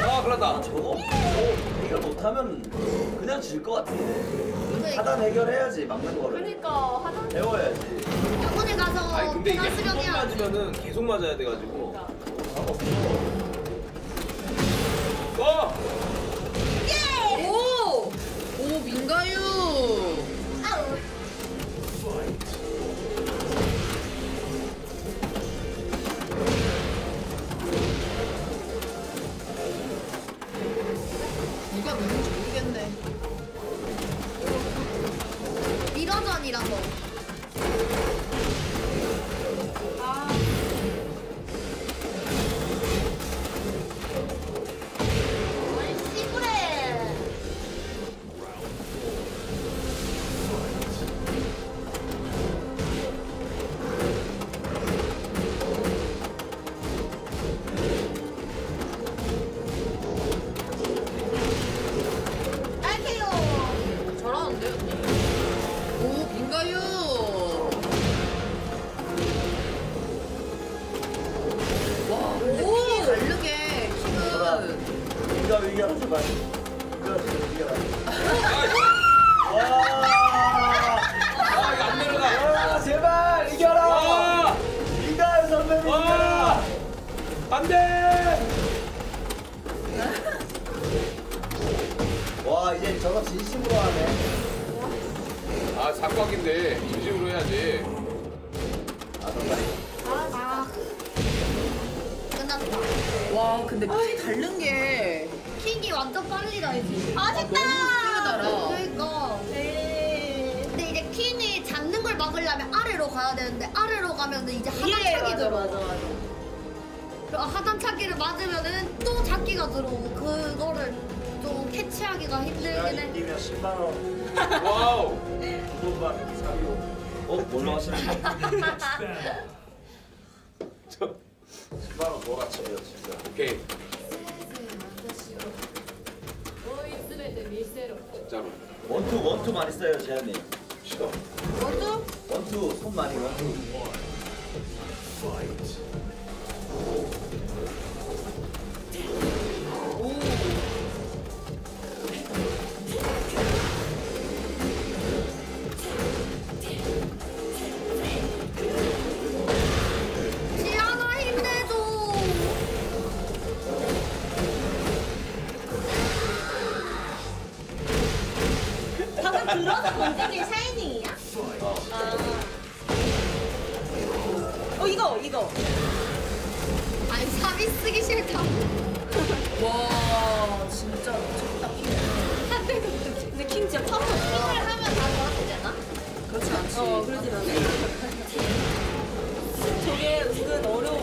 아, 그렇다. 저거? 해결 못하면 그냥 질 것 같아. 하단 해결해야지, 막는 거를. 그러니까, 하단. 배워야지. 병원에 가서. 아니, 근데 이게 한 번 맞으면은 계속 맞아야 돼가지고. 상관없어. 그러니까. 예! 오! 오, 민가유! 아우! 누가 누군지 모르겠네. 미러전이라고. 아. 뭘 씨부래. 알게요. 잘하는데 언니. 오, 민가유. 와, 근데 오, 다르게 힘은. 네가 위기하지 마. 네가 위기하지 마. 와, 이거 안 내려가. 와, 제발 이겨라. 와, 민가유 선배님. 와, 이겨라. 안 돼. 와, 이제 저거 진심으로 하네. 아, 사각인데 인식으로 해야지. 아, 정말. 아, 끝났다. 와, 근데 피 다른 게. 킥이 완전 빨리 달지. 아쉽다. 너무 크게 달아. 그러니까. 근데 이제 퀸이 잡는 걸 막으려면 아래로 가야 되는데 아래로 가면은 이제 하단 차기 들어오고 하단 차기를 맞으면은 또 잡기가 들어오고 그거를 좀 캐치하기가 힘들긴 해. 이기면 10만 원. 와우. 두번만 사요. 어, 뭘로 하시는 거야? 10만 원 뭐가 차이야, 진짜. 오케이, 私を追い詰めてみせろ。 진짜로. 원투 많이 써요, 재현님. 시도. 원두? 원투, 손 많이 원투. 지연아 힘내줘. 방금 들어서 검색이 샤이닝이야? 아. 어, 이거. 아니, 사기 쓰기 싫다. 와, 진짜 미쳤다, 킹. 근데 킹 진짜 처음 킹을 봤어. 하면 다 좋아지지 않아? 그렇지 않지. 어, 그러진 않아. 저게 은근 어려워.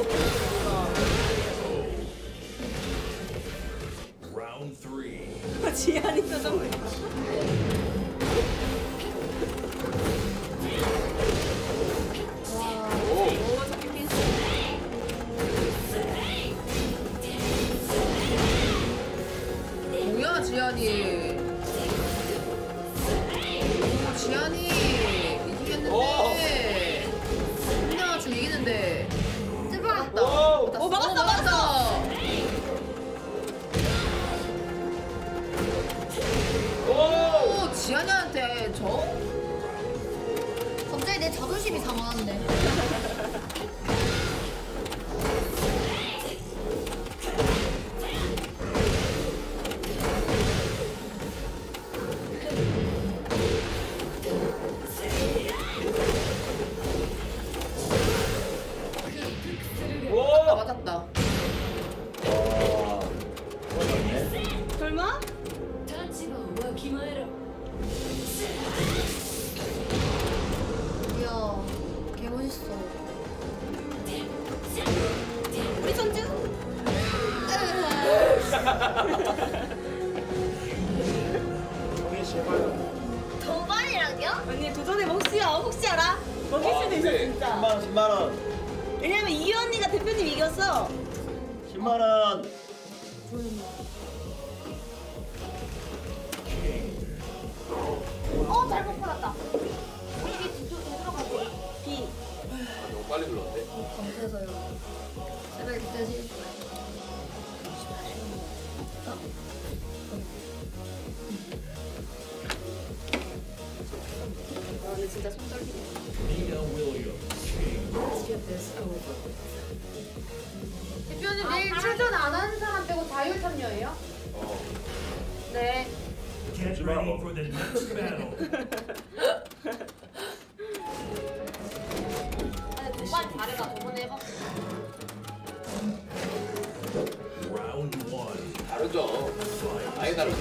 지안이 표정. 와, 오, 저게 핀스. 뭐야, 지안이. 오, 지안이 이기겠는데. 혼자 지금 이기는데. 제발. 오, 막았어. 오! 오, 지안이한테 저? 갑자기 내 자존심이 상하는데. 아, 오! 맞았다. 와, 그거였네. 설마? 立場をわきまえろ。 이야, 개멋있어. 우리 손주? 정해 제발. 도발이라뇨? 언니 도전해봐. 혹시 알아? 먹일 수도 있어, 근데 진짜. 10만 원. 왜냐면 이유 언니가 대표님 이겼어. 10만 원. 어, 잘못 골랐다. 이게 뒤쪽에 들어가고. B. 너무 빨리 불렀는데. 감사해서요. 제발 그때 실수해. 진짜 손 떨리네. 대표님 내일 출전 안 하는 사람 빼고 자율 참여예요? 어. 네. Get ready for the next battle. 아니, 동반 잘해가 저번에 해봤어. Round 1. 다르죠. 아예 다르죠.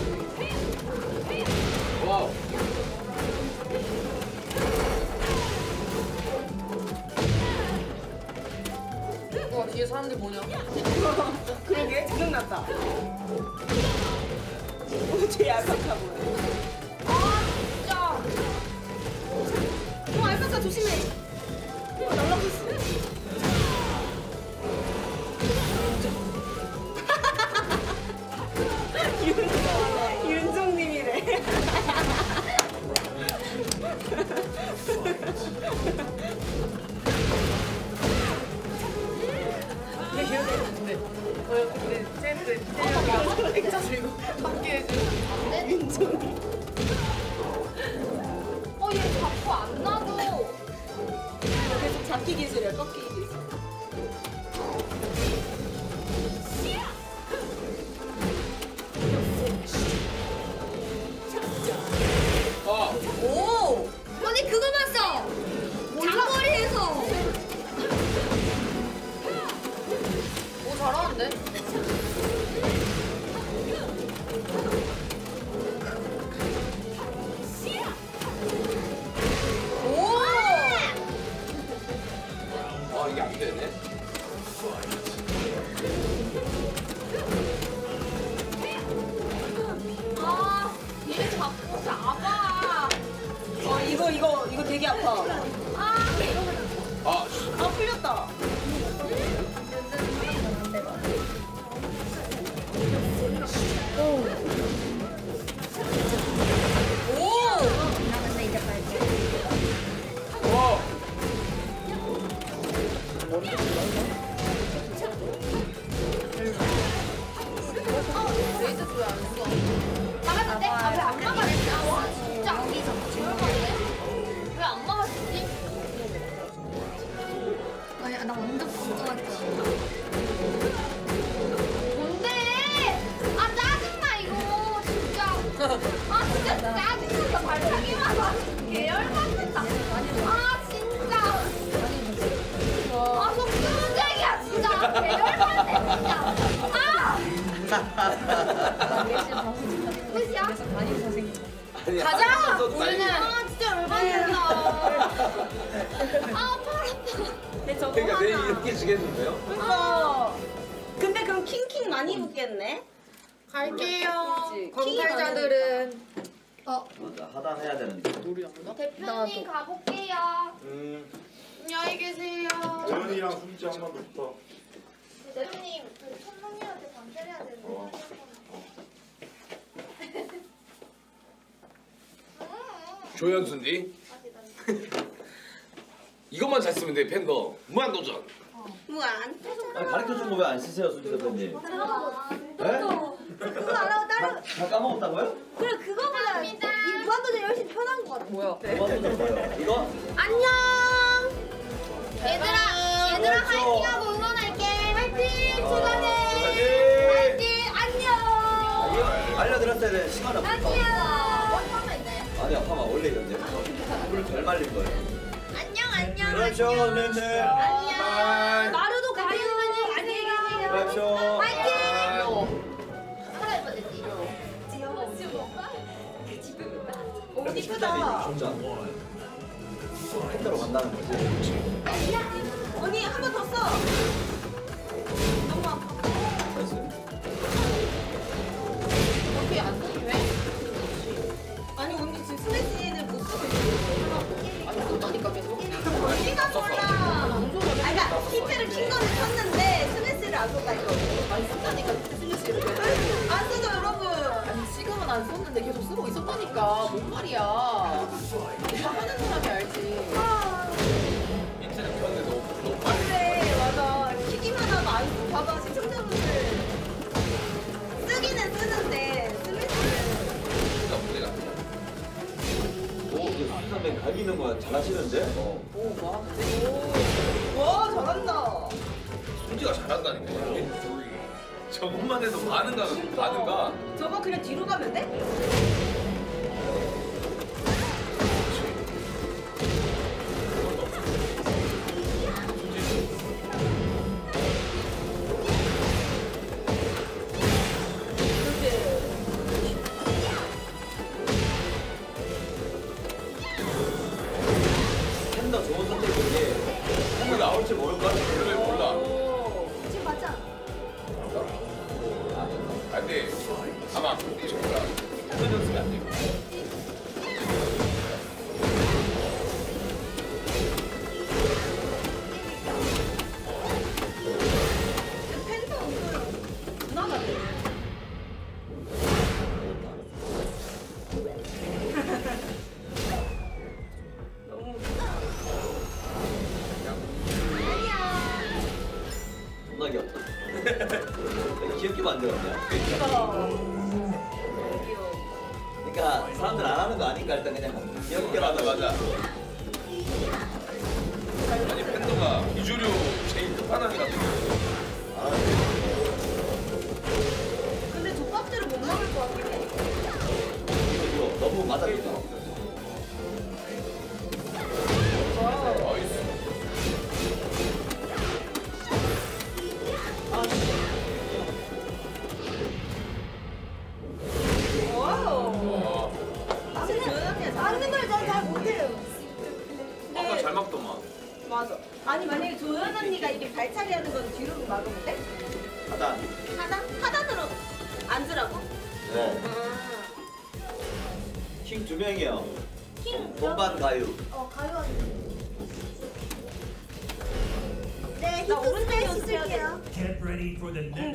와우. 와, 뒤에 사람들 뭐냐? 그러게, 생각났다. 쟤 알파카 뭐야? 아, 진짜! 알파카 조심해! 날라갔어. 윤종님이래. 근데 액자 들고 밖에 민준이 얘 자꾸 안 놔줘. 계속 잡기 기술이야, 꺾기 기술. 오! 아니 그거 봤어! 장거리에서! 오, 잘하는데? 이거 되게 아파. 아 풀렸다. 가자! 우리는 진짜 열받는다. 아, 팔았다. 그러니까 내일 이렇게 주겠는데요? 근데 그럼 킹킹 많이 붙겠네? 갈게요. 검찰자들은 먼저 하단해야 되는데. 대표님 가볼게요. 안녕히 계세요. 재현이랑 훈지 한 번 붙어. 대표님 그 천둥이한테 관찰해야 되는데. 조연순디 이것만 잘 쓰면 돼. 팬더 무한도전. 무한도전. 가르쳐준 거 왜 안 쓰세요, 순디 대표님? 그거 알아고 따로 다 까먹었다고요? 그래, 그거보다 이 무한도전 훨씬 편한 거 같아. 뭐야? 무한도전 뭐야? 이거? 안녕. 얘들아 화이팅하고 응원할게. 화이팅. 출발해. 화이팅. 안녕. 알려드렸어야 돼. 시간 없다. 안녕. 아니야, 파마 원래 이런데. 물 잘 말린 거예요. 안녕, 안녕. 그렇죠, 네네. 안녕. 마루도 가요. 안녕히 계세요. 그렇죠. 화이팅! 살아야 뻔했지. 지금 이쁘다. 팬더로 간다는 거지. 언니, 한 번 더 써. 너무 아파. 어떻게 안 써? 아니 언니 지금 슬래시를 못 쓰고 있는 거예요. 아니 썼다니까 계속. 언니가 몰라. 아니 그러니까 히트를 킨 거는 켰는데 슬래시를 안 썼다니까. 아니 썼다니까 슬래시를. 안 쓰죠 여러분. 아니 지금은 안 썼는데 계속 쓰고 있었다니까. 뭔 말이야. 다 하는 사람이 알지. 히트를 켰는데 너무 빨리. 그래 맞아. 키기만 하면 안 쓰고. 봐봐 시청자분들. 잘하시는데? 와 잘한다. 손지가 잘한다니까. 저것만 해도 반응가. 저거 그냥 뒤로 가면 돼?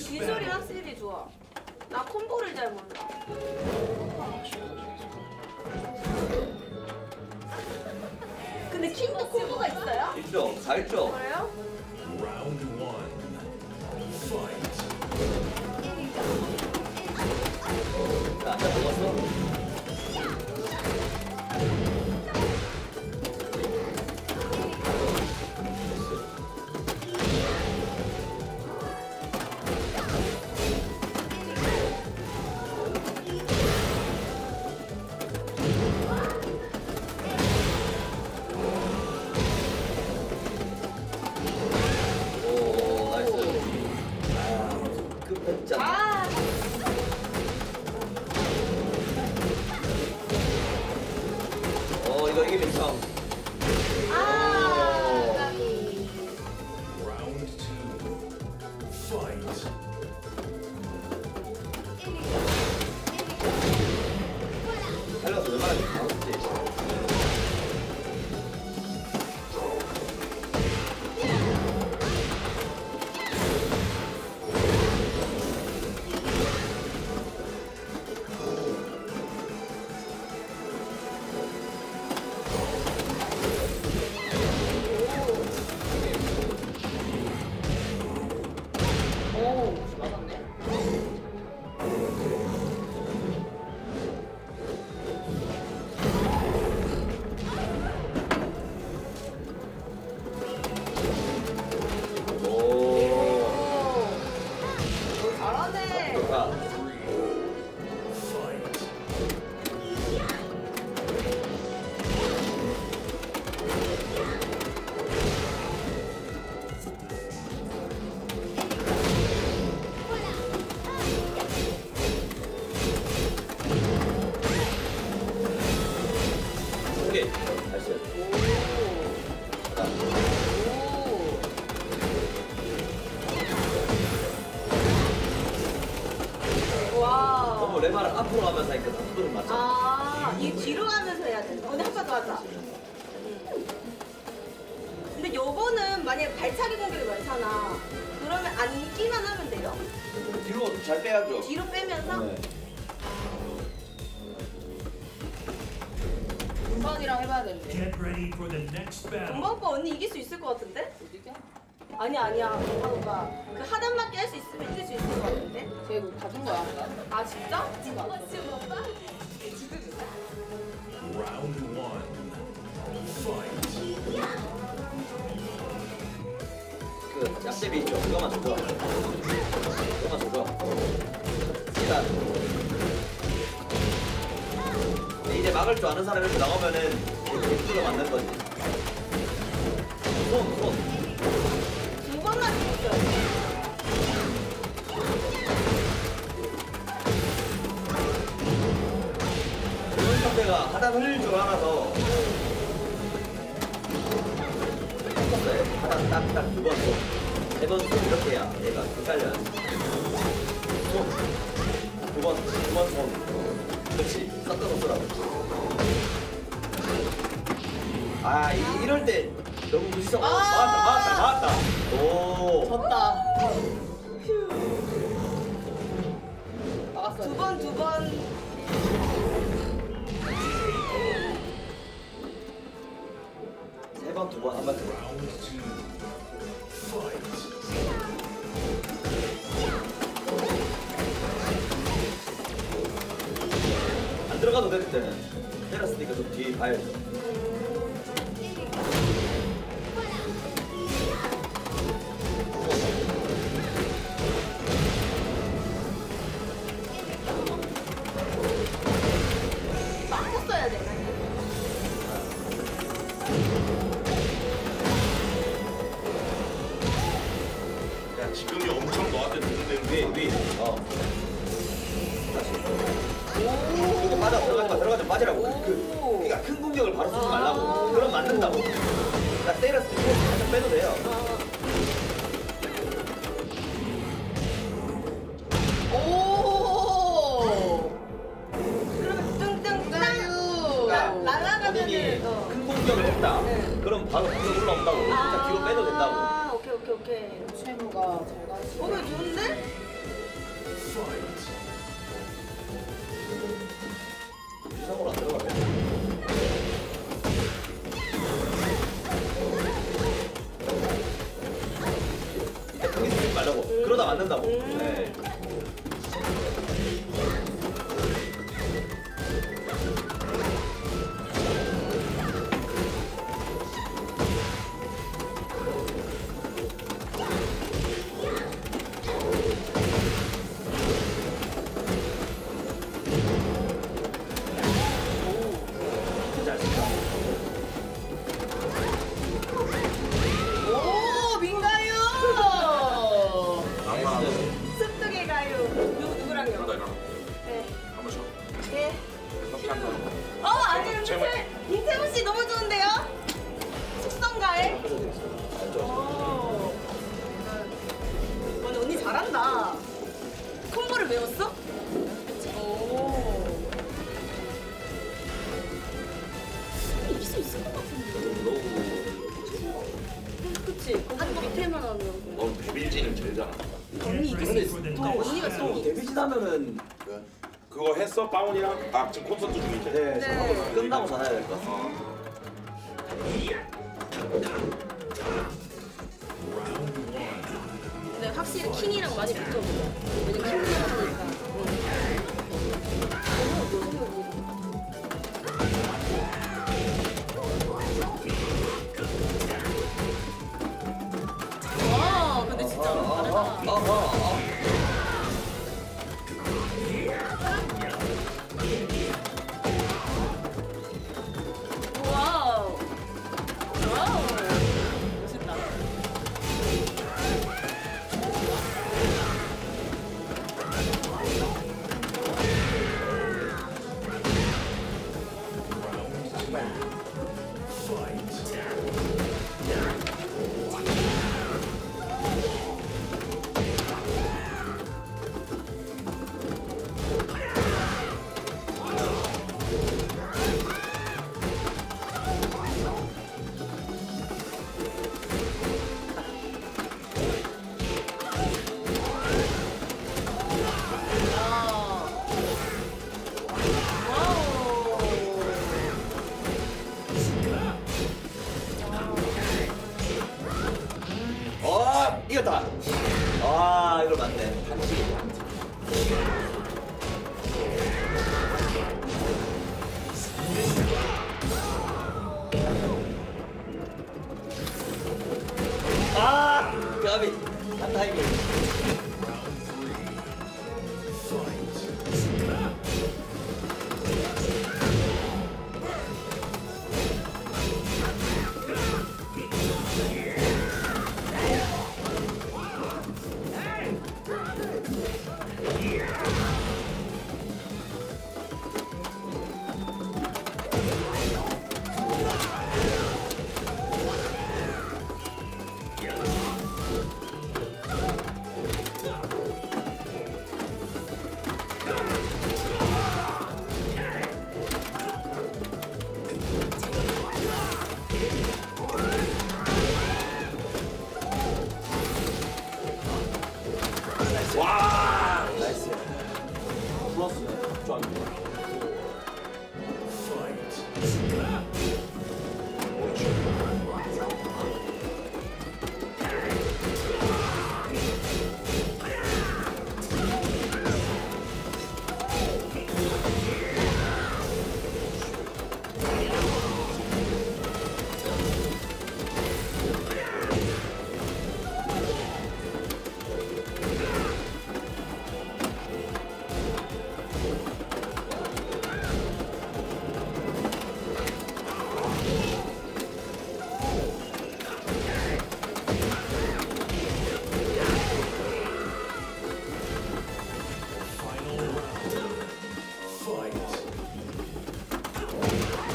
기술이 확실히 좋아. 나 콤보를 잘 몰라. 근데 킹도 콤보가 있어요? 있죠. 다 있죠. 그래요? 나 아까 먹었어? 금방 오빠 언니 이길 수 있을 것 같은데? 못 이겨? 아니야 금방 오빠 그 하단맞게 할 수 있으면 이길 수 있을 것 같은데? 쟤 이거 다 준 거야 아까? 아 진짜? 진짜 오빠? 진짜 그 짭제비 있죠? 그거만 줘봐. 그거만 줘봐. 일단 이제 막을 줄 아는 사람이 나오면은 개수로 만날 거지. 손. 두 번만 줘. 내가 하단 흘릴 줄 알아서 똑같아요. 하단 딱딱 두 번, 세 번 이렇게 해야 얘가 헷갈려요. 손, 두 번 손. 그렇지, 싹다 놓더라고. 아, 이럴 때 너무 무시성. 맞았다. 오. 졌다. 두 번. 두 번, 한 번, 두 번. 안 들어가도 될 때는 때렸으니까 좀 뒤에 봐야죠. 맞고 써야 돼. 지금이 엄청 너한테 도움되는 게 다시 이거 맞아. 들어가자 맞으라고. 그러니까 큰 공격을 바로 쓰지 말라고. 그럼 맞는다고. 나 때렸을 때 살짝 빼도 돼요. 오 그러면 뚱뚱 날아가면은 큰 공격을 했다. 네. 그럼 바로 공격 올라온다고. 진짜 뒤로 빼도 된다고. 오케이. 최무가 잘 가시네. 오늘 좋은데? 이상으로 안 들어가네. 이때 크게 쓰지 말라고. 그러다 맞는다고. 네. 민태훈씨 너무 좋은데요? 숙성가에? 언니 잘한다. 콤보를 배웠어? 오. 이길 수 있을 것 같은데. 그치? 아직도 밑에만 하면. 넌 데빌진을 제일 잘한다. 언니 이길 수 있어. 언니가 또 데빌진 하면은 그거 했어? 빠운이랑? 아 지금 콘서트 중이지? 네. 끝나고 전화해야 될 것 같아. 근데 확실히 킹이랑 많이 붙어보자. 왜냐면 킹이랑 하니까. 와 근데 진짜 다르다. 이겼다. 아, 이걸 맞네. 아, 까비. 한 타이밍.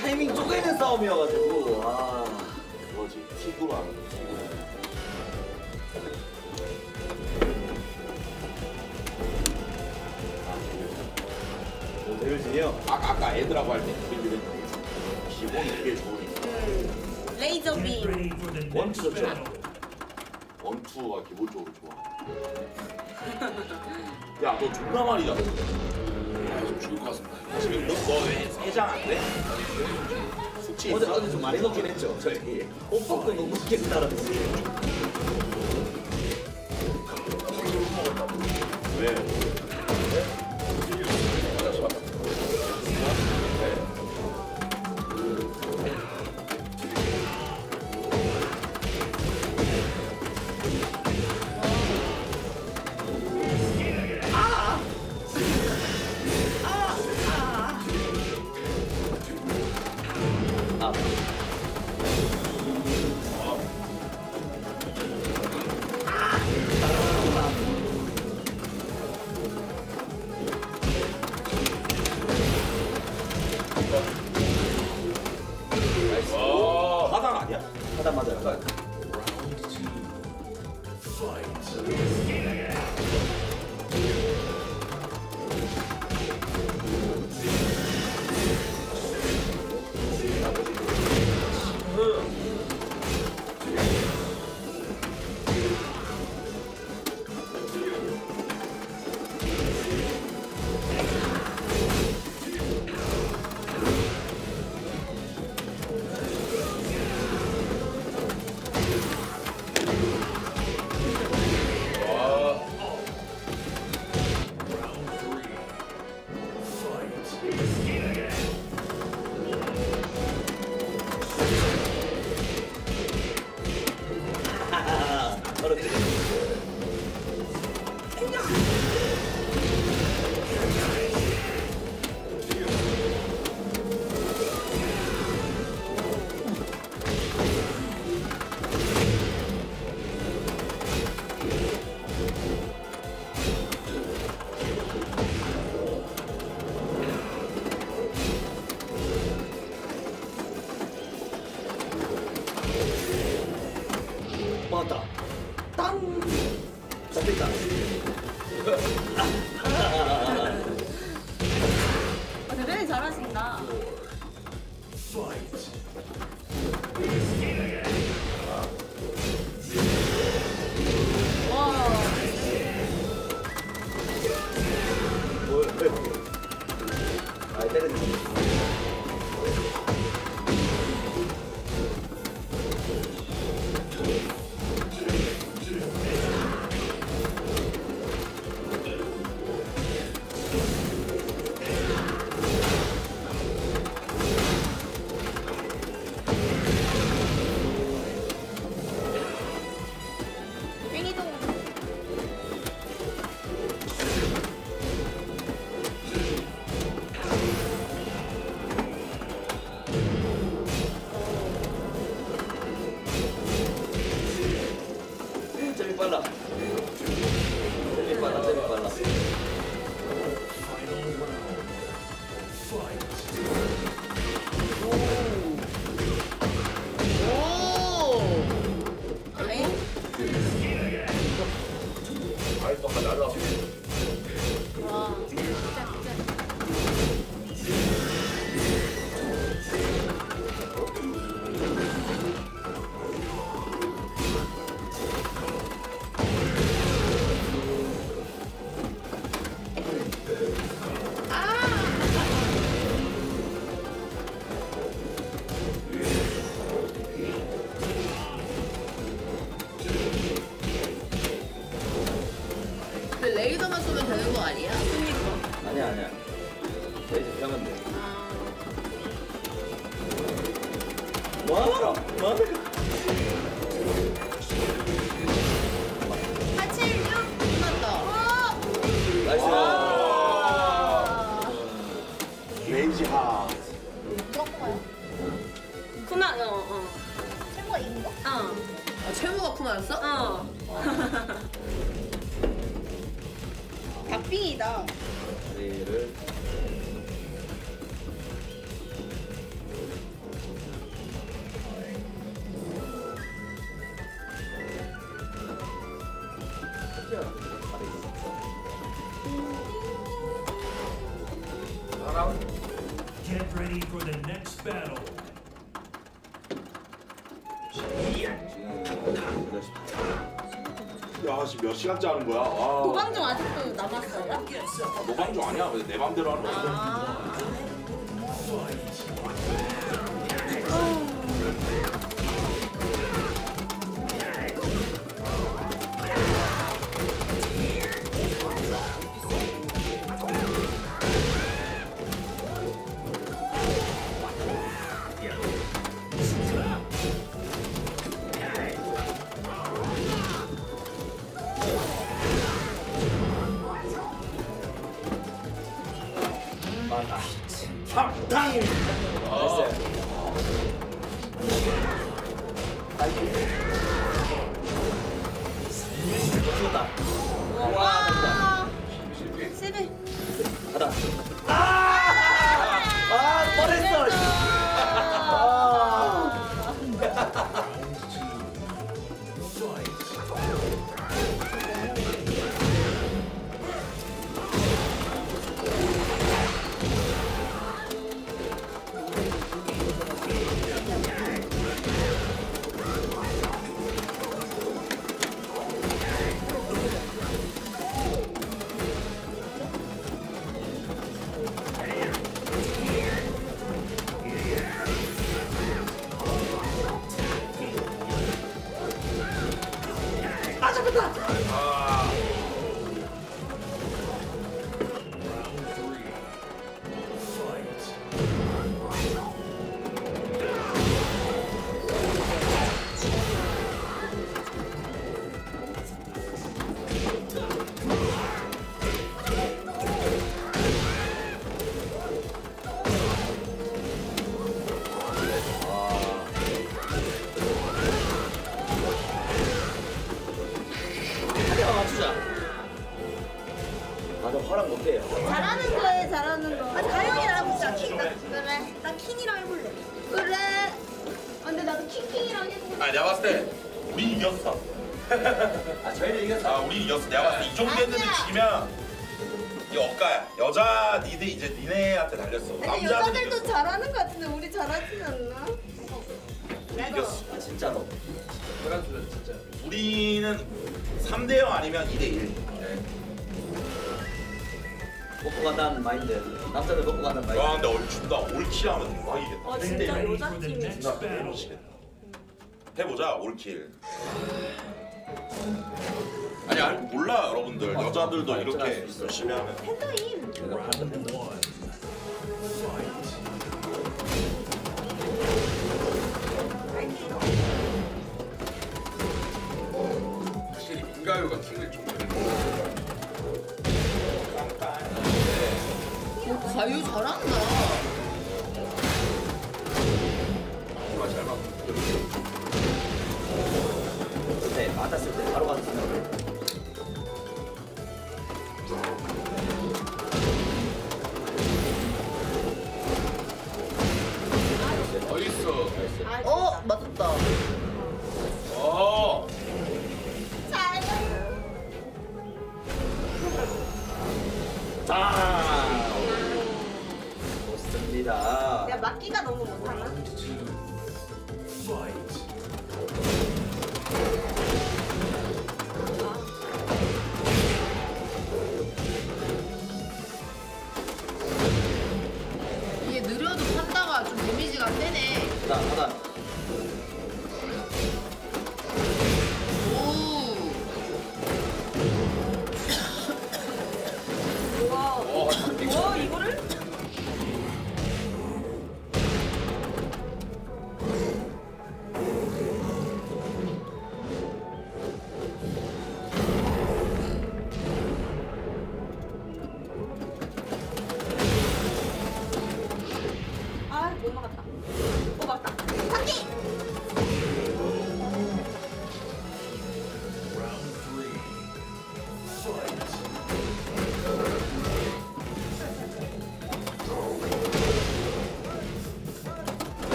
타이밍 쪼개는 싸움이어가지고 아 뭐지 킥으로 안 돼. 데빌진이요? 아까 애들하고 할 때 기본이 되게 좋으니까 레이저빔 원투 좋죠? 원투가 기본적으로 좋아. 야 너 존나 말이야. 좀 죽을 것 같습니다. 지금 너 해장 안 돼? 숙취 어제 좀 많이 먹긴 했죠. 저희 호박도 너무 먹겠다라고. 왜? 잘하신다. 몇 시간째 하는 거야? 아. 노방종 아직도 남았어요? 노방종 아니야. 그냥 내 맘대로 하는 거야. 억가야. 여자 니들 이제 니네한테 달렸어. 아니, 여자들도 이겼어. 잘하는 거 같은데 우리 잘하진 않나? 우리 이겼어. 아, 진짜로. 진짜. 우리는 3대0 아니면 2대1. 네. 먹고 간다는 마인드. 남자들 먹고 간다는 마인드. 와 근데 얼추다 올킬하면 대박이겠다. 아 진짜 여자팀이 진짜 대박이겠다. 해보자 올킬. 아니 몰라 여러분들. 여자들도 이렇게 열심히 하면 팬더임. 확실히 민가유가 킹을 좀 가유 잘한다. 정말 잘 맞고. 근데 맞았을 때 바로 맞았어요. 어 맞았다. 어. 잘. 자. 좋습니다. 야 막기가 너무 못하나? 이게 느려도 판다가 좀 데미지가 세네. 나 하나.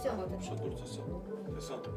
없어. 없어. 됐어. 됐어.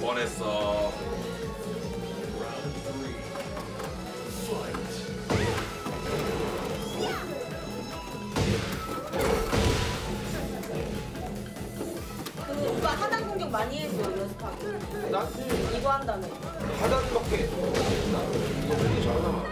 뻔했어. 근데 오빠 하단 공격 많이 했어, 연습하고. 나? 이거 한다며. 하단밖에. 나 이거 되게 잘하나.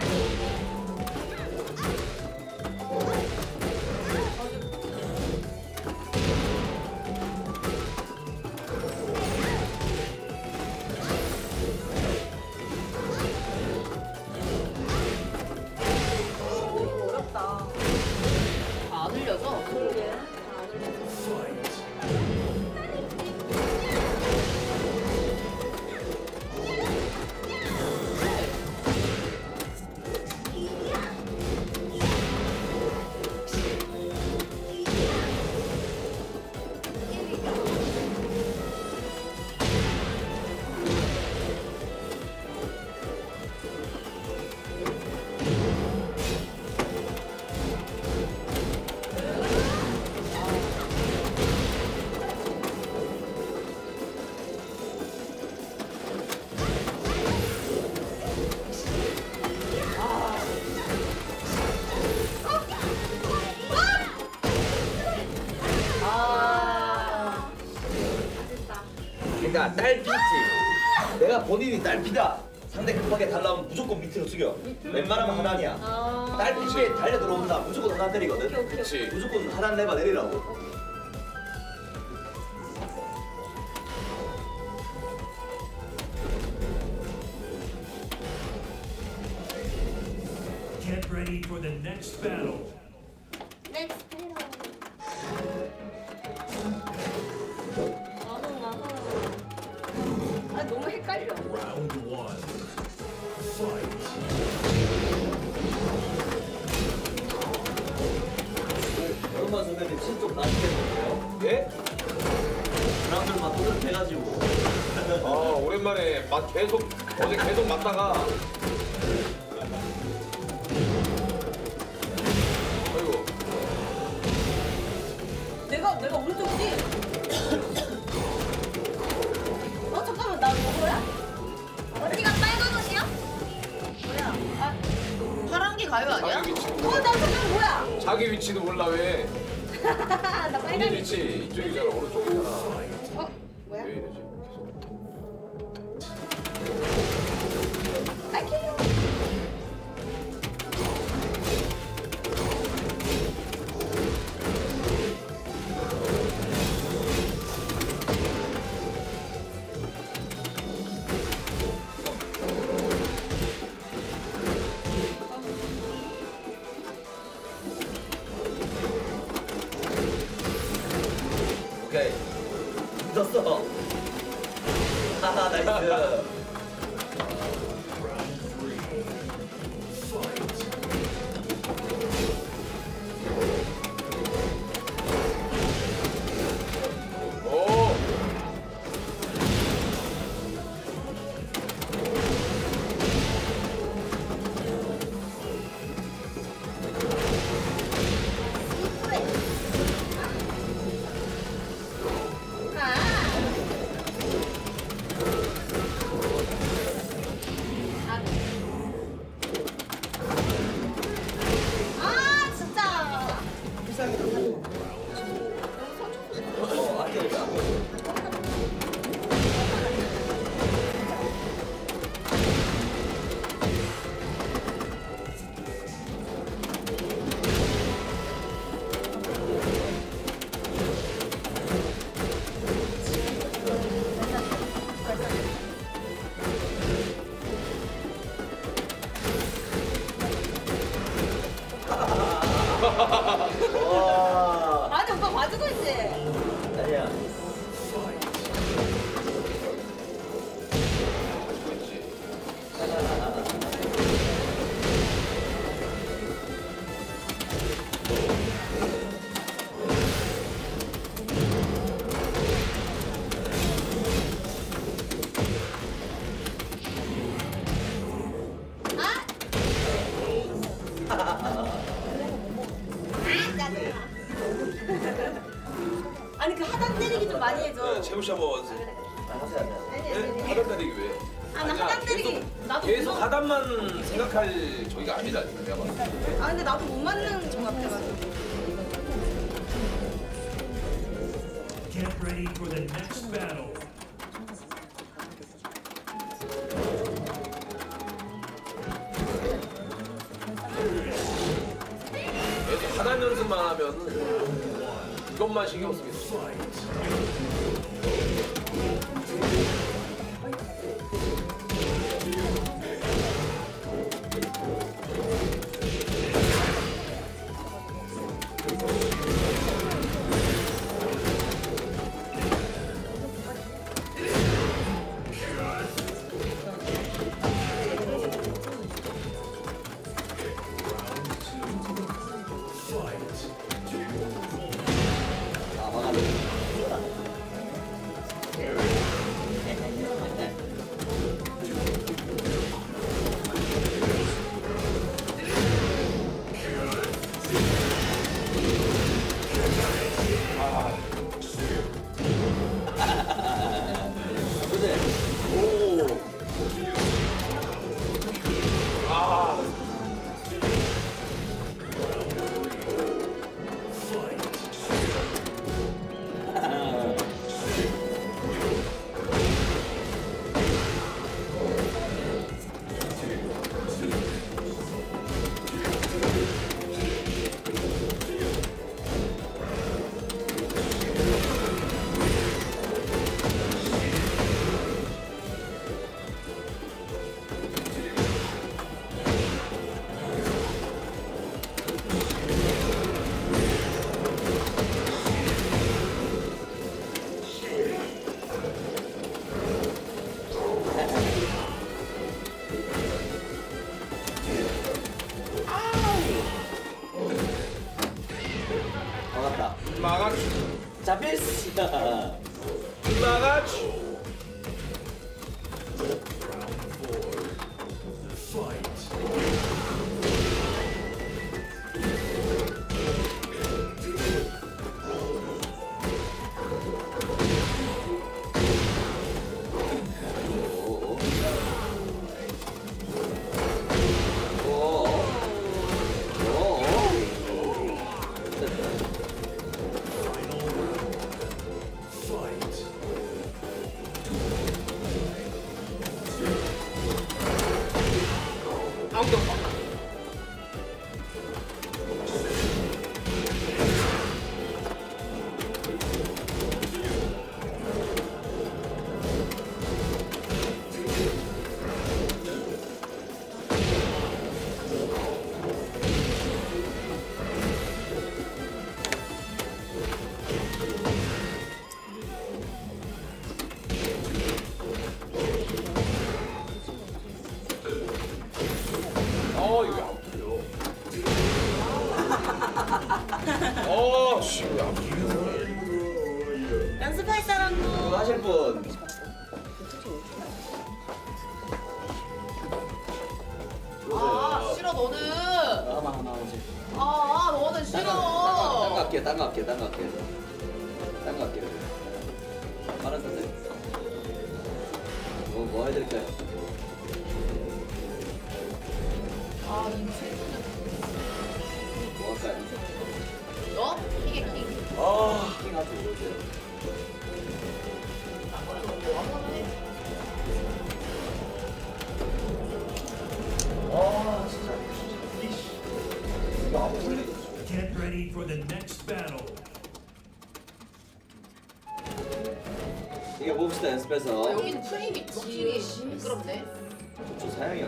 그러니까 딸피지. 내가 본인이 딸피다. 상대 급하게 달라오면 무조건 밑으로 숙여. 웬만하면 하단이야. 아 딸피지에 달려 들어온다. 무조건 하단 때리거든. 그렇지. 무조건 하단 레바 내리라고. 오케이. Get ready for the next battle. Next battle. 아, 너무 헷갈려. Round one. Fight. 얼마 전에 친척 나시겠는데요? 예? 사람들 막 도전해가지고. 아, 오랜만에 막 계속 어제 계속 맞다가. 아이고. 내가 오른쪽이지. 가요 아니야? 나 지금 뭐야? 자기 위치도 몰라 왜? 나 빨간 위치 이쪽이잖아 오른쪽이잖아. 어? 뭐야? 왜 이러지? 아이쿠. 늦었어. 하하, 나이스. 아니 그 하단 때리기 좀 많이 해줘. 네, 재무씨 한번 와주세요. 네? 하단 때리기 왜? 아니 하단 때리기 나도 계속 하단만 생각할 저희가 아니다 지금 내가 봤을 때. 아 근데 나도 못 맞는 것 같아가지고. Get ready for the next battle. 얘도 하단 연습만 하면 이것만 신경 쓰겠어. 잡혔어. 막아줘. 연습할 사람도 하실 분. 아 싫어 너는. 아 너는 싫어. 딴 거 할게요. 말하는 선생님. 뭐 해드릴까요? 아 이거 뭐 할까요? 너? 킹. 아 킹하지 못해. 아 진짜 야 불리. Get ready for the next battle. 이게 봅시다 연습해서. 아, 여기는 프레임 있지. 시끄럽네. 저 사양이야.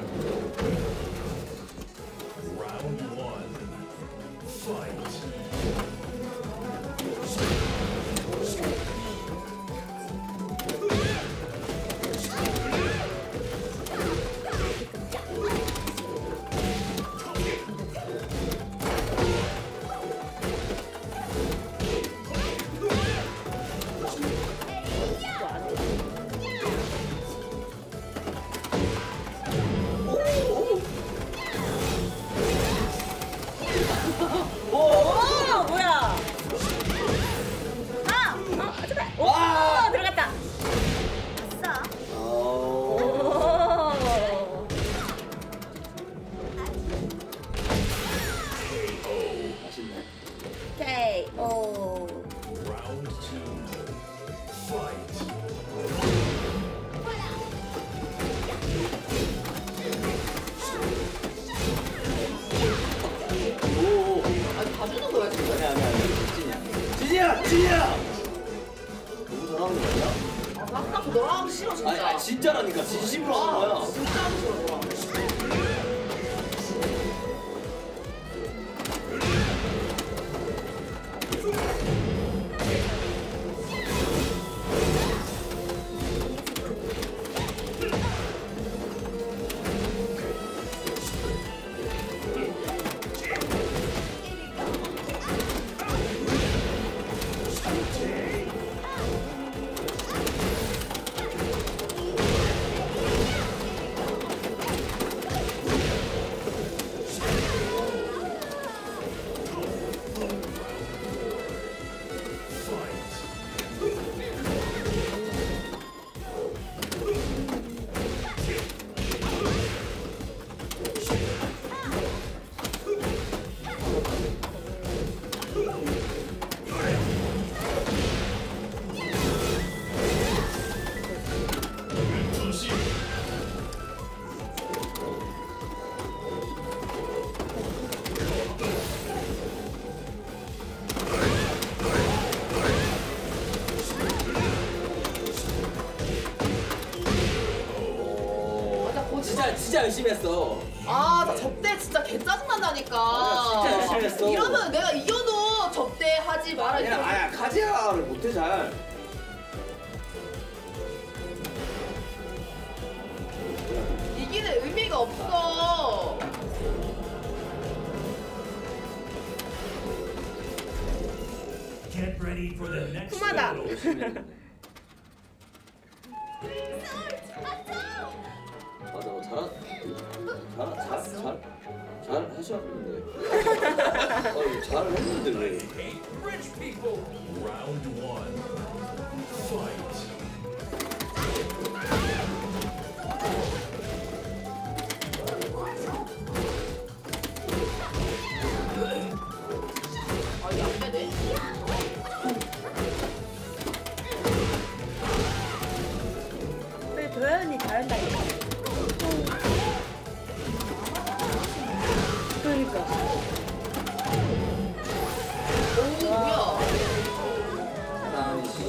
Round 1. Fight. KO. Round 2. Fight. 진이야! 너무 잘하는 거 아니야? 아, 막상 너랑 하기 싫어, 진짜. 아니, 진짜라니까. 진심으로 하는 거야. 아, 진짜 하기 싫어. 진짜 열심히 했어. 아, 나 접대 진짜 개 짜증난다니까. 아, 진짜 열심히 했어. 이러면 내가 이겨도 접대 하지 말아. 아니야, 가지야를 못해 잘. 이기는 의미가 없어. Get ready for the next round. 맞아, 잘 하셨는데. 잘 했는데 왜? Round 1. Fight. 도현이 잘한다니까. 그러니까. 오, 뭐야? 됐다, 진짜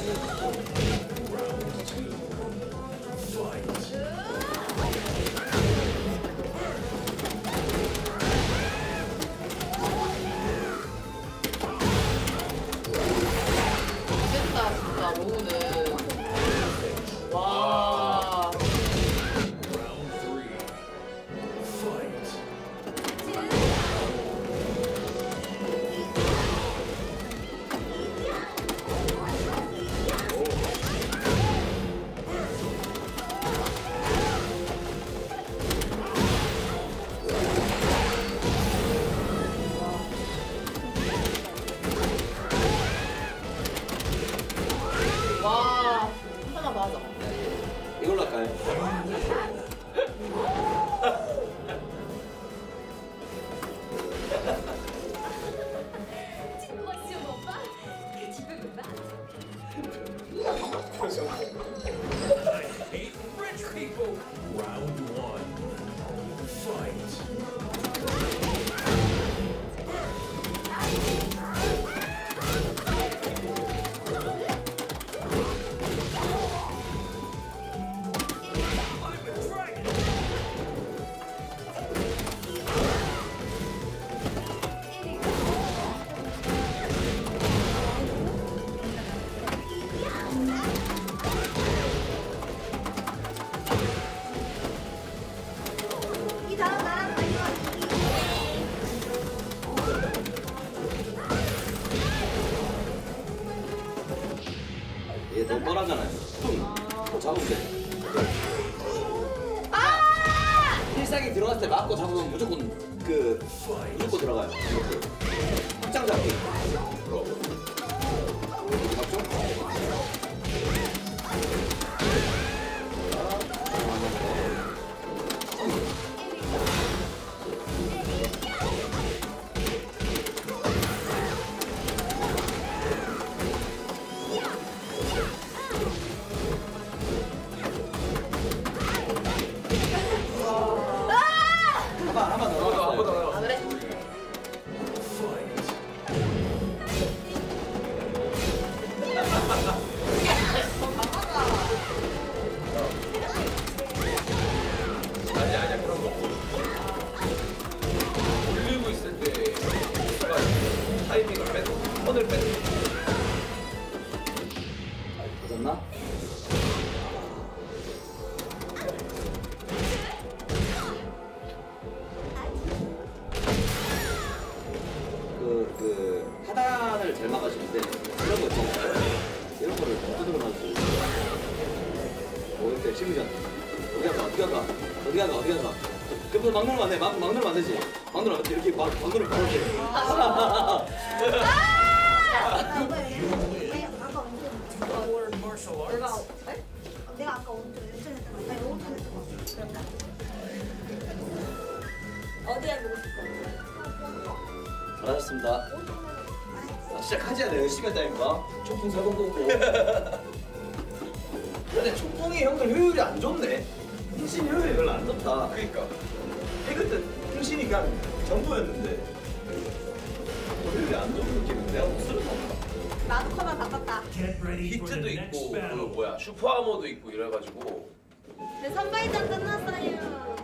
로우는. 와. 이걸 빼도 턴을 빼도 터졌나? 하단을 잘 막아주는데 이런 거 있잖아요. 이런 거를 던져주고 나서 오른쪽 심리전 어디가 가 그럼 막 누르면 안 돼. 막 누르면 안 되지. 막 누르면 안 돼. 이렇게 막 누르면 안 돼. 아! 내가 아까 온전 했던 거. 아니, 온전 했던 거. 그런가? 어디에 보고 싶어? 잘하셨습니다. 아, 시작하지 않아요. 열심히 했다니까. 총풍 살건 보고. 근데 총풍이 형들 효율이 안 좋네. 흥신이 효율이 별로 안 좋다. 그니까. 그때 흥신이 그냥 전부였는데. 효율이 안 좋은 느낌인데 내가 목소리도 없다. 나도 커만 바꿨다. 히트도 있고, 그 뭐야, 슈퍼아머도 있고 이래가지고. 네, 선발전 끝났어요.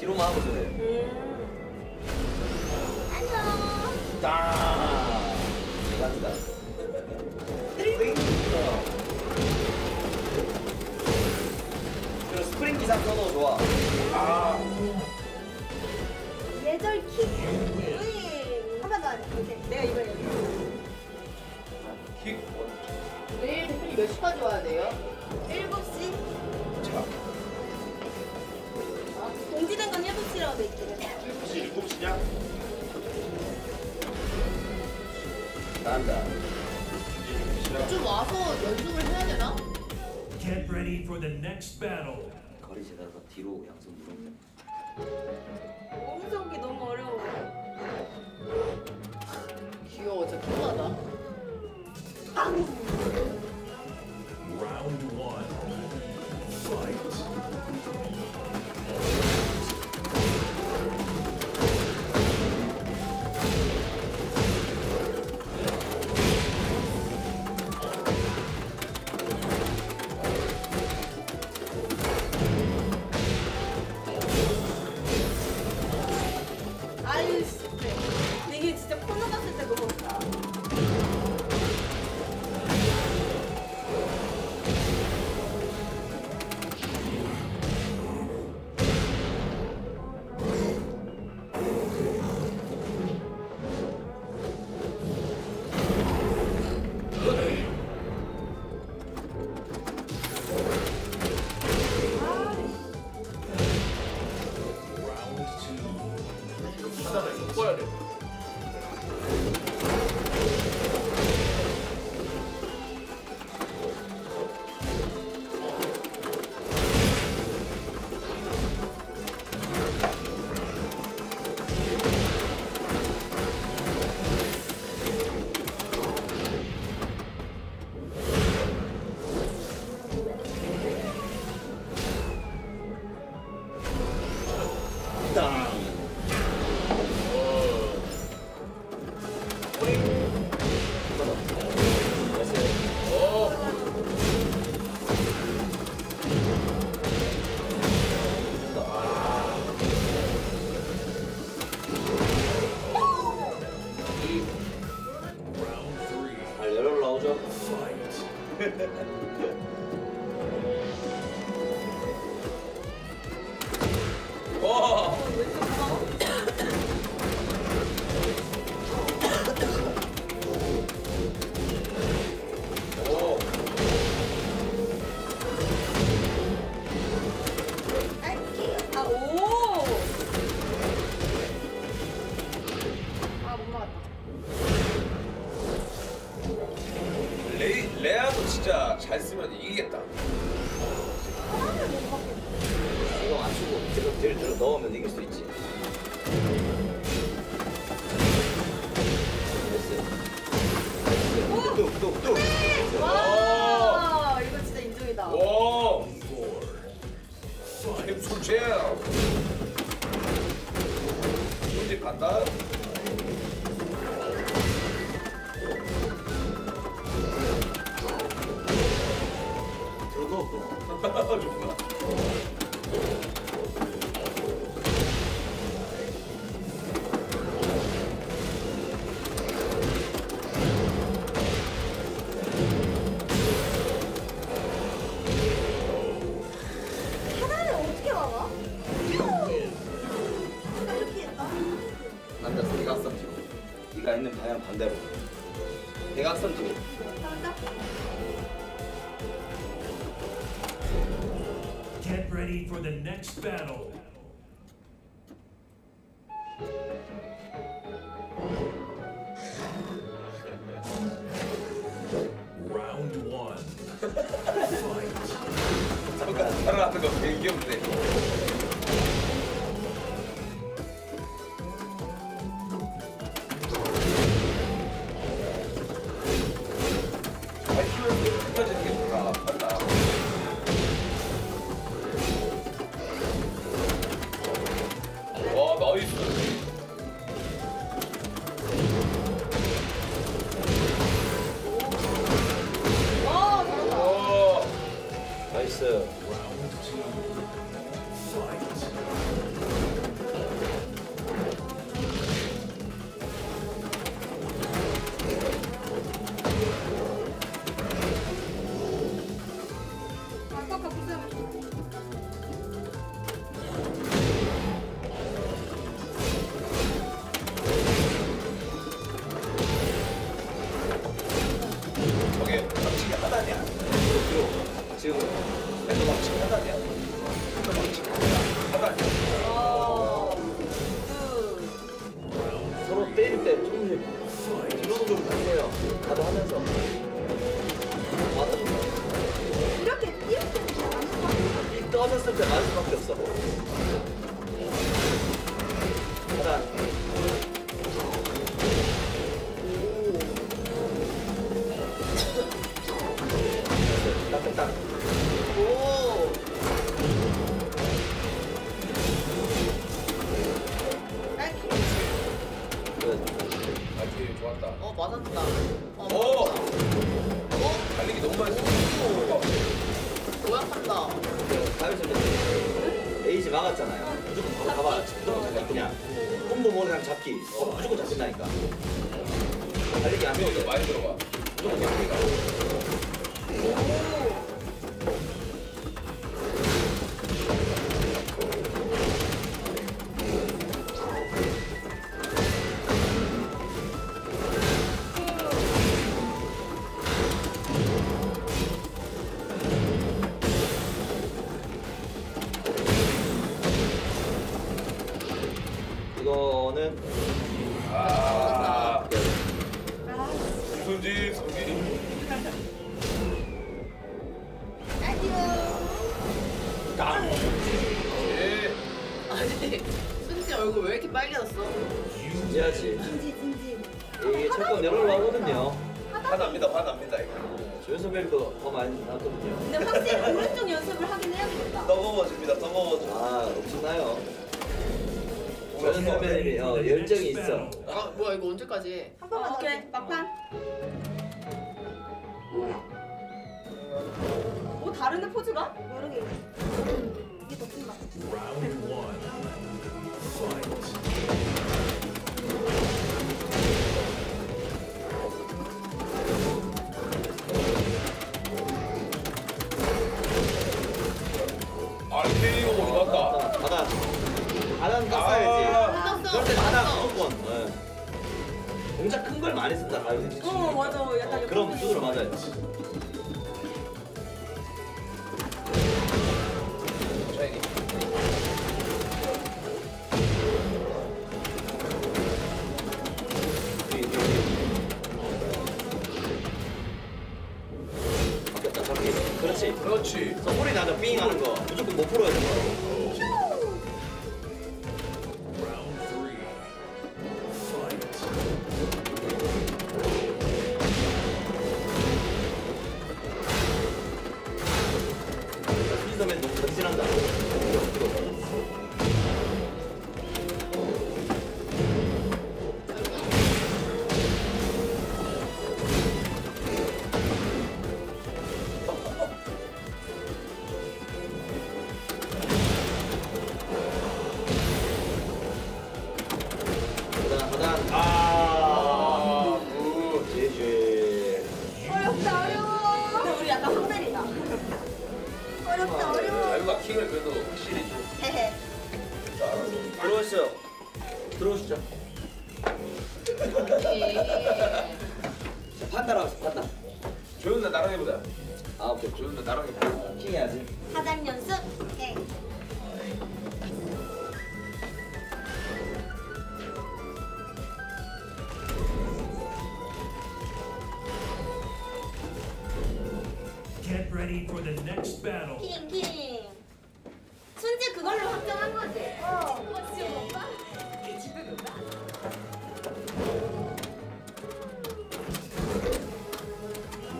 뒤로만 하고 있어요. 안녕. 다. 간다. 스프링. 그 스프링 기사 너무 좋아. 아. 예절 킥. 윙. 한 번 더. 오케이. 내가 이번에 여기. 킥. 내일 스프링 몇 시까지 와야 돼요? 7시. 자. 공지된 건 7시라고 돼 있길래 7시, 7시냐? 난다 좀 와서 연습을 해야 되나? Get ready for the next battle. 거리 재다가 뒤로 양손 누르면 홍성기 너무 어려워 귀여워 진짜 편하다 빵! Round 1 Fight 좋다. 레아도 진짜 잘 쓰면 이기겠다. 이거 안 쓰고 뒤로 들어 넣으면 이길 수 있지. 뚝뚝뚝. 와, 이거 진짜 인정이다. 와, 힘 좋지. 이제 간다. 좋구나. 계단을 어떻게 막아? 이렇게 했다. 남자 대각선 뒤로. 네가 있는 방향 반대로. 대각선 뒤로. Get ready for the next battle. Round one. Fight. 오른쪽 연습을 하긴 해야겠다. 떠먹어줍니다. 떠먹어줘. 아, 엄청나요. 원우 선배님이 열정이 있어. 아 뭐야 이거 언제까지? 한 번만 오케이 막판. 뭐 다른데 포즈가? 여러 개. 이게 더 큰가? 라운드 1. 바닥은 땄어야지. 그럴 때 바닥 무조건. 공작 큰 걸 많이 쓴다. 어 맞아. 약간 그런 구조로 맞아야지. 바뀌었다 저기. 그렇지. 그렇지. 저 소리 나죠. 삥 하는 거. 무조건 못 풀어야 되는 거. 킹을 그래도 확실히 좀. 헤헤. 들어오시죠. 들어오시죠. 판다라고 하자, 판다. 조윤아 나랑 해보자. 아 오케이. 조윤아 나랑 해보자. 킹 해야지. 하단 연습. 오케이. Get ready for the next battle. 킹 킹. 순지 그걸로 확정한 거지. 어. 집에 못 가? 집에 못 가?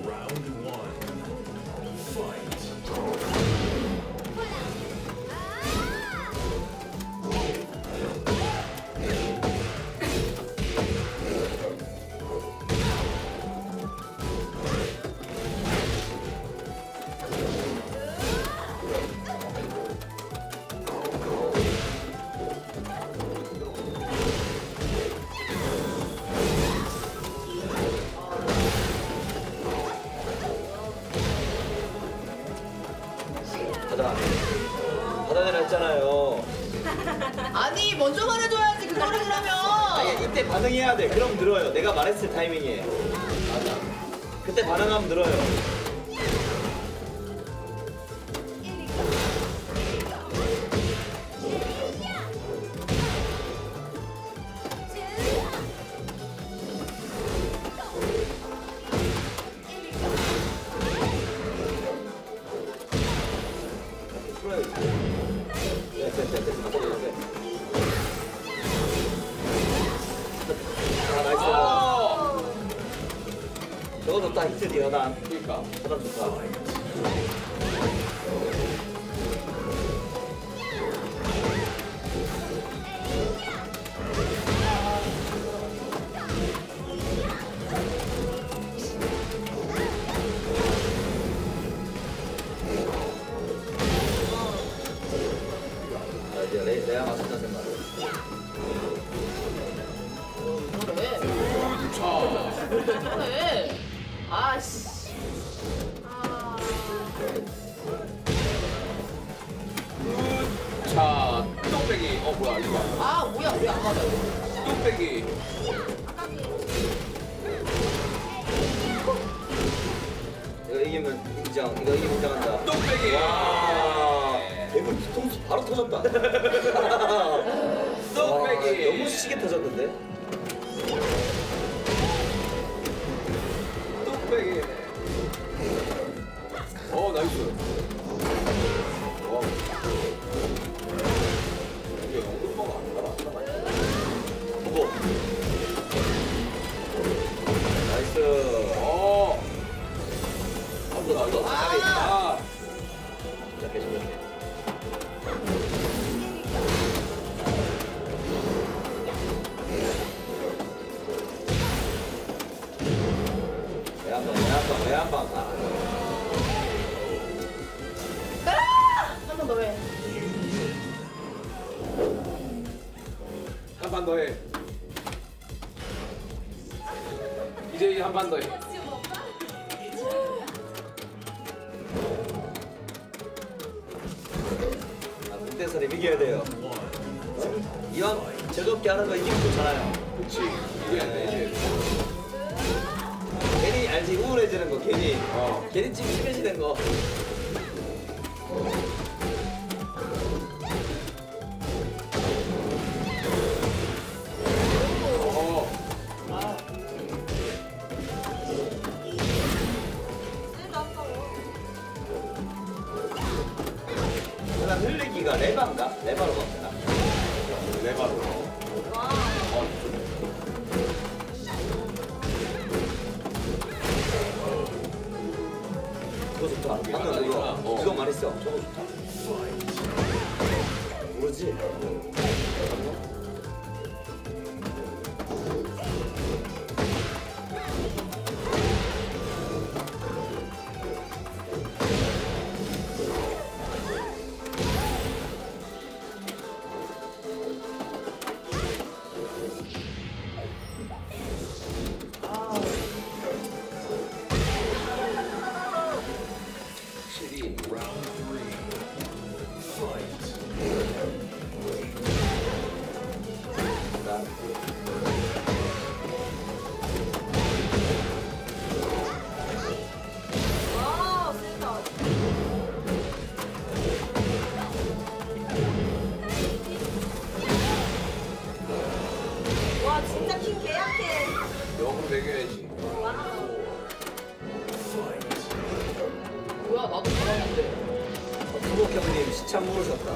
Round 1. Fight. 받아내라 했잖아요. 아니 먼저 말해줘야지 그거를 그러면. 아니 이때 반응해야 돼. 그럼 들어요. 내가 말했을 타이밍에. 맞아. 그때 반응하면 들어요. 저거도 딱 히트 디어단. 그러니까 하단 좋다. 내가 맞췄다 생각해. 그래. 아씨. 아. 자, 뚝배기. 어 뭐야 이거? 아 뭐야 우리 안 맞아. 뚝배기. 이거 이기면 인정. 이거 이기면 인정한다. 뚝배기. 와. 대본 뒤통수 바로 터졌다. 뚝배기. 너무 시게 터졌는데. 어 나이스. 와. 이게 엄청 안 나이스. 어. 아무도 나도. 아. 자 계속. 판 더 해. 이제 한 판 더 해. 그때 사람 이겨야 돼요. 이왕 즐겁게 하는 거 이기면 좋잖아요. 그치. 이겨야 돼. 괜히 알지? 우울해지는 거 괜히. 괜히 지금 심해지는 거. 흘리기가 레바인가? 레바로 갑니다. 레바로. 와. 그거 좋다. 방금 그거. 그거 말했어. 저거 좋다. 뭐지? 참 모르셨다.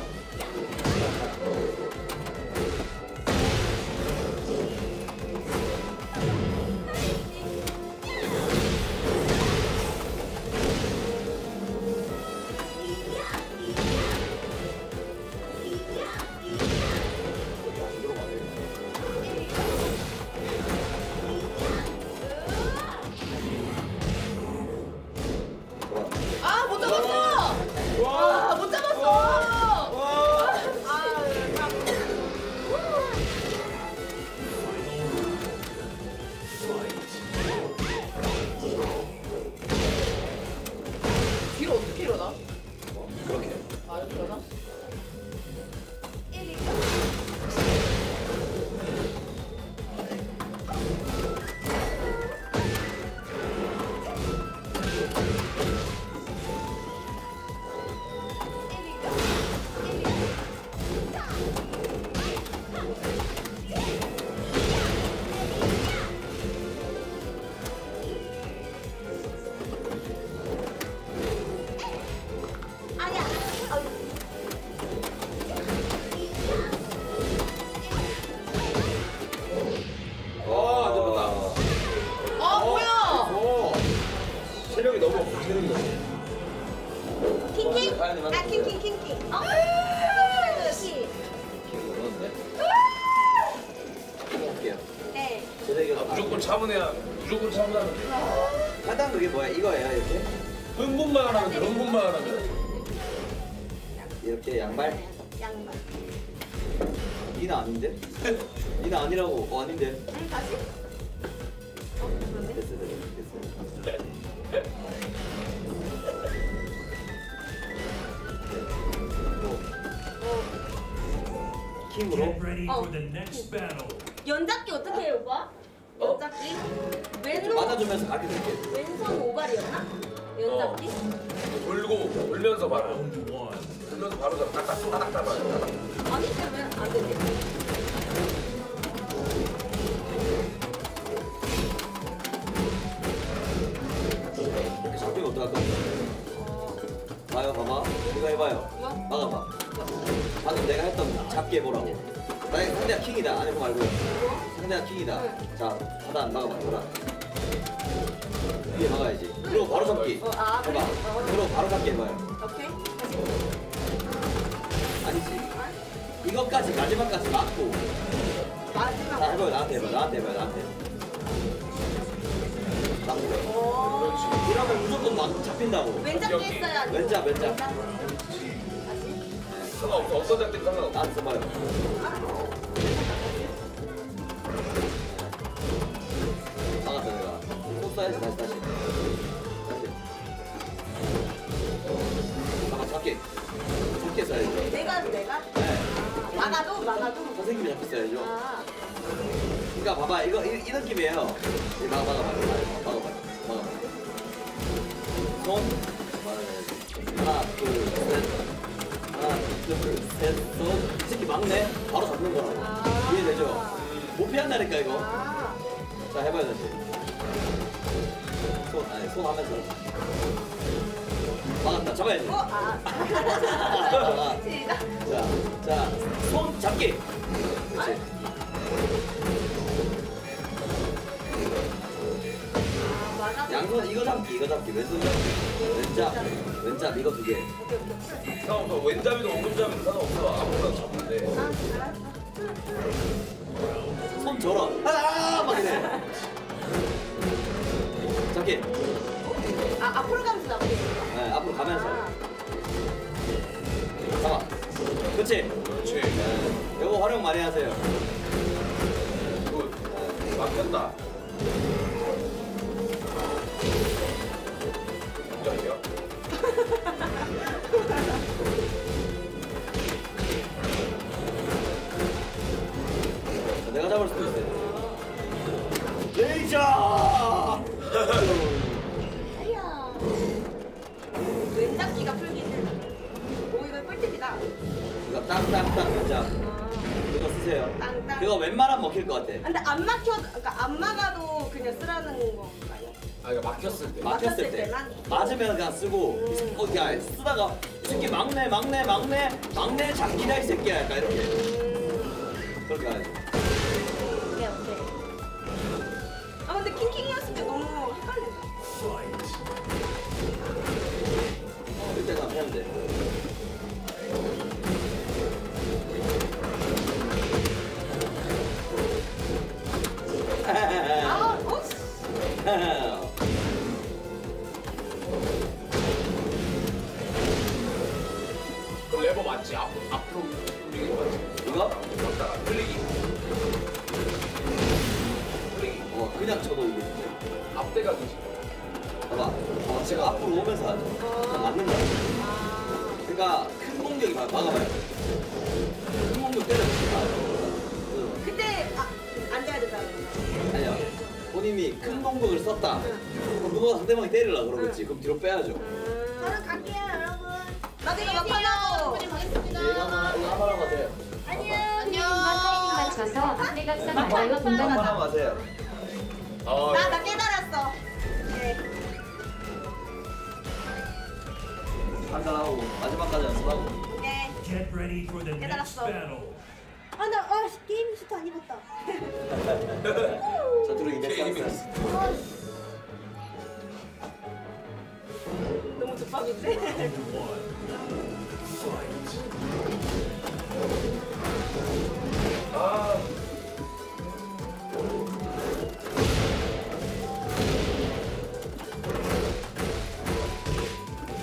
이렇게 양발? 양발. 니는 아닌데? 니는 아니라고. 어, 아닌데? 아니, 다시? 어, 그러네. 됐어, 됐어, 됐어. 어. 킹으로? 연작기 어떻게 해요, 오빠? 어? 연작기? 왼손? 받아주면서 가르쳐줄게. 왼손 오발이었나? 연작기? 돌고, 돌면서 말아. 그래서 바로 딱딱 따닥 따봐요. 아니 그러면 안 되지. 이렇게 잡히면 어떡할 거야? 봐요, 봐봐. 네가 해봐요. 이거? 막아봐. 방금 내가 했던 잡게 보라고. 만약에 상대가 킹이다. 아니 그거 말고. 상대가 킹이다. 네. 자, 바다 안 막아봐. 보라. 위에 막아야지. 그리고 바로 잡기. 아, 그래. 봐봐. 그리고 바로 잡기 해봐요. 오케이. 아니지. 이것까지 마지막까지 맞고. 마지막. 나 해봐요. 나한테 해봐. 나한테 해봐. 나한테. 나한테. 이러면 무조건 막 잡힌다고. 왼잡도 있어야 돼. 왼잡, 왼잡. 상관없어. 어떤 잡든 상관없어. 나한테 써봐요. 다시 써야죠. 내가? 네. 막아도? 선생님이 잡고 써야죠. 아. 그러니까 봐봐, 이거 이런 느낌이에요. 막아. 손, 하나, 둘, 셋. 이 새끼 막네? 바로 잡는 거라고. 아 이해되죠? 못 피한다니까 이거. 자 해봐요 다시. 손 하면서 막았다. 잡아야지. 자, 손 잡기. 그렇지. 양손 이거 잡기 왼잡 이거 두 개. 상관없어. 왼잡이도 오른잡이도 상관없어. 아무거나 잡는데. 손 절어. 막 이래. 잡기. 앞으로 가면서 잡기. 네, 앞으로 가면서. 잡아. 그렇지. 네. 이거 활용 많이 하세요. 이거 막혔다. 자, 내가 잡을 수도 있어요. 레이저! 아야. 왼잡기가 풀기는. 오 이거 꿀팁이다. 이거 땅땅땅 왼잡. 이거 쓰세요. 땅땅. 이거 웬만하면 먹힐 것 같아. 근데 안 막아도 그냥 쓰라는 거 아니야? 아 이거 막혔을 때 맞으면 그냥 쓰고 야 쓰다가 이 새끼 막내 장기다 이 새끼야 약간 이렇게 그렇게 하죠. 오케이. 아 근데 킹이었을 때 너무 헷갈린다. 이때가 해야 돼. 아 레버 맞지? 앞으로 돌리기 맞지? 이거? 맞다. 돌리기. 그냥 쳐도 이게 앞대가 되지. 봐봐. 제가 앞으로 오면서 하죠. 맞는다. 그러니까 큰 공격이 막아봐요. 큰 공격 때려주니까. 그때 앉아야 된다는 거야? 아니야. 본인이 큰 공격을 썼다. 그럼 누가 상대방이 때리려고 그러겠지. 그럼 뒤로 빼야죠. 저는 갈게요, 여러분. 나중에 막판하고 하라고 하세요. 안녕. 맞춰서 한대각선 맞아요. 분명하다. 하세요. 나 깨달았어. 네. 판단하고 마지막까지 연습하고. 네. 깨달았어. 나 게임 슈트 안 입었다. 저 둘은 이제 게임이었어. 너무 족밥인데?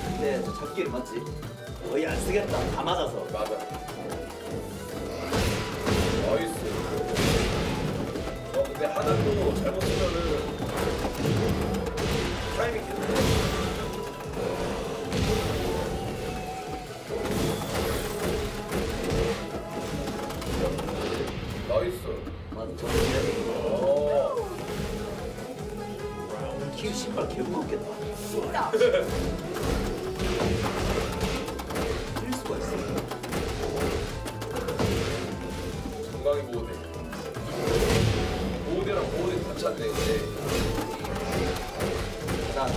근데 저 잡기를 맞지? 거의 안 쓰겠다. 다 맞아서. 맞아. 나이스. 근데 하단도 잘못 쓰면은 타이밍 괜찮네. 킹 신발 개무겁겠다. 진짜. 틀릴 수가 있어. 정강이 보호대 같이 안 되는데. 자.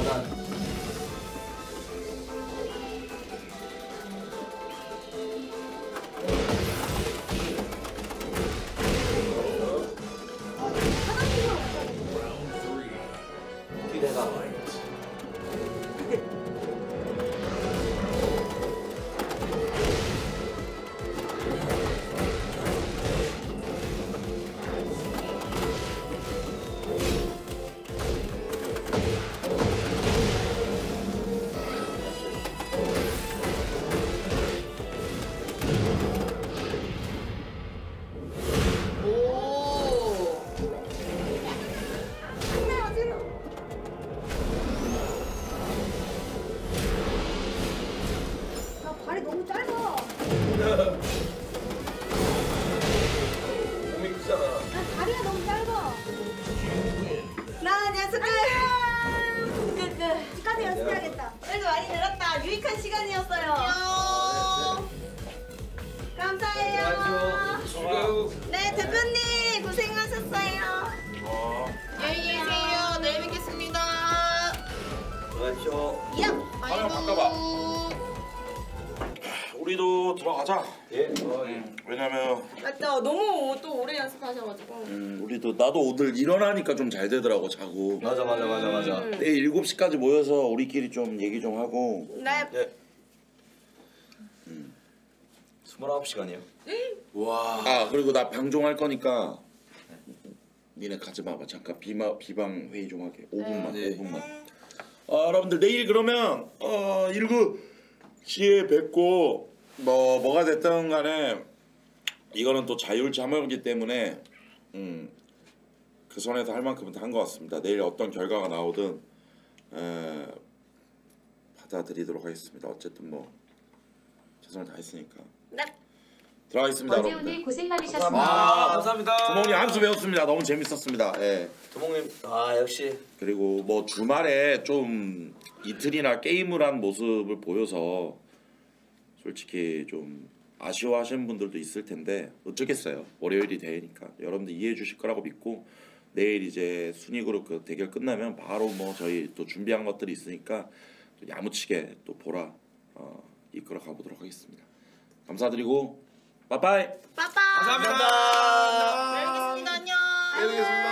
하십시오. 화면 바꿔봐. 우리도 들어가자. 예. 왜냐면 맞다. 너무 또 오래 연습하셔가지고. 우리도 나도 오늘 일어나니까 좀 잘 되더라고 자고. 맞아. 내일 7시까지 모여서 우리끼리 좀 얘기 좀 하고. 네. 예. 29시간이요. 와. 아 그리고 나 방종할 거니까. 니네 가지 마봐. 잠깐 비방 회의 좀 하게. 5분만. 네. 5분만. 아 여러분들 내일 그러면 19시에 뵙고 뭐가 됐든 간에 이거는 또 자율자모이기 때문에 그 선에서 할 만큼은 다 한 것 같습니다. 내일 어떤 결과가 나오든 받아들이도록 하겠습니다. 어쨌든 뭐 최선을 다했으니까. 네. 들어가겠습니다. 어제 오늘 고생 많으셨습니다. 아, 감사합니다. 두목님 함수 배웠습니다. 너무 재밌었습니다. 예. 두목님 아 역시. 그리고 뭐 주말에 좀 이틀이나 게임을 한 모습을 보여서 솔직히 좀 아쉬워하시는 분들도 있을 텐데 어쩌겠어요. 월요일이 되니까 여러분들 이해해 주실 거라고 믿고 내일 이제 순위그룹 그 대결 끝나면 바로 뭐 저희 또 준비한 것들이 있으니까 또 야무치게 또 보라 이끌어 가보도록 하겠습니다. 감사드리고. 빠빠이. 감사합니다. 잘 먹겠습니다. 안녕.